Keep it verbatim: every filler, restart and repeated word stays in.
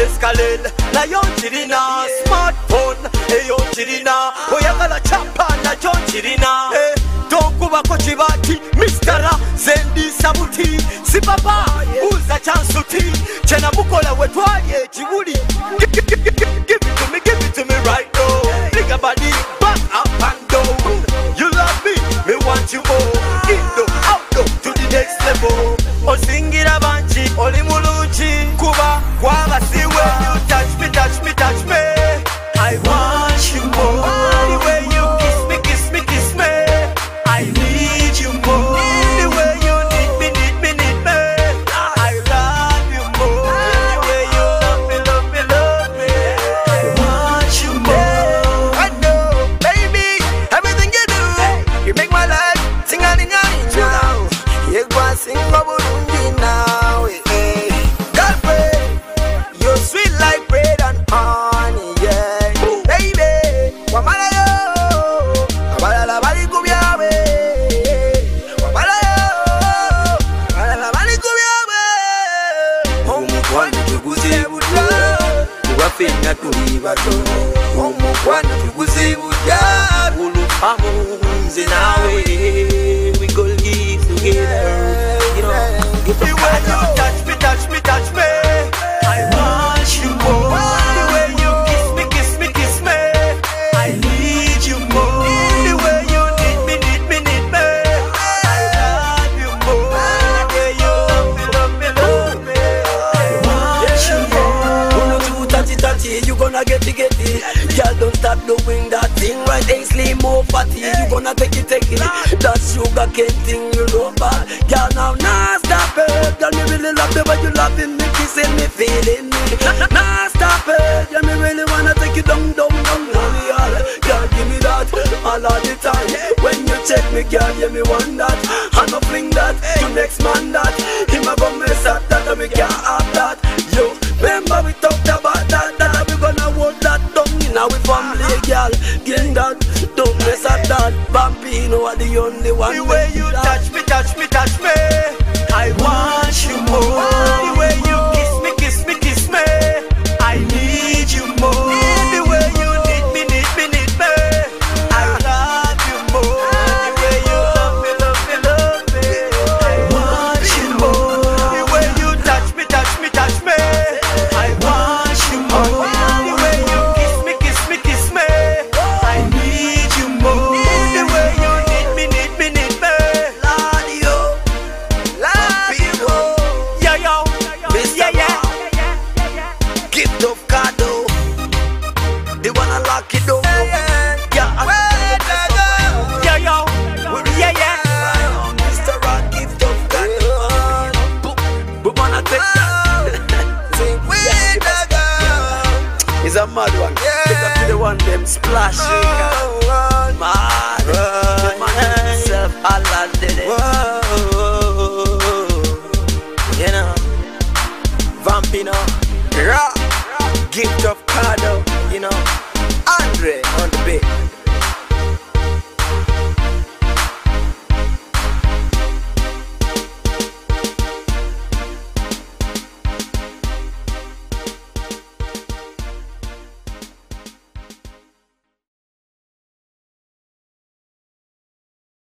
escalade. Na yon chirina, smartphone. E yon chirina, oyagala chapa na yon chirina. E, donku wako chivati, miskara, zendi sabuti. Si baba, uza chansuti. Chena mukola wetwaye, chiguli. Give it to me, give it to me right now. Nigga body, back up and down. You love me, me want you more. Indo, outdo, to the next level. Osingira banchi, olimuluchi, kuba, guava see when you touch me, touch me, touch me. I want you more. The way you kiss me, kiss me, kiss me. I need you more. The way you need me, need me, need me. I love you more. The way you love me, love me, love me. I want you more. I know, baby, everything you do, you make my life sing on in your angel. You go and sing for Burundi now. We go live together. You know, give me when you touch me, touch me, touch me. I want you more. The way you kiss me, kiss me, kiss me. I need you more. The way you need me, need me, need me. I love you more. The way you love me, love me, love me. I want you more. Uno, two, touchy, touchy, you gonna get it, get it. Girl, don't stop doing that thing right, ain't slim more fatty. You gonna take it, take it. That sugar cane thing, you know bad. Girl, now, nah, stop it. Girl, me really love the way you loving me, kissing me, feeling me. Nah, stop it. Girl, me really wanna take it down, down, down, down. Girl, give me that all of the time. When you check me, girl, yeah, me want that. I no fling that, you next man that. Him a go mess up that, and me can't have that. Yo, remember we talked about that, that we gonna hold that down. Now we family, girl, gang that, don't mess up that. Vampino are the only one. The way you touch me, touch me, touch me. I want you more. The way you kiss me, kiss me, kiss me. I need you more. The way you need me, need me, need me. I love you more. The way you love me, love me, love me. I want you more. The way you touch me, touch me, touch me. I want you more. Cardo, they wanna lock it up. Yeah, I know. Yeah, yo, yeah, yeah. Mister Rock, gift of Cardo. We wanna take that. Yeah, it's a mad one. Take up to the one them splashing. Mad, the man himself, Allah did it.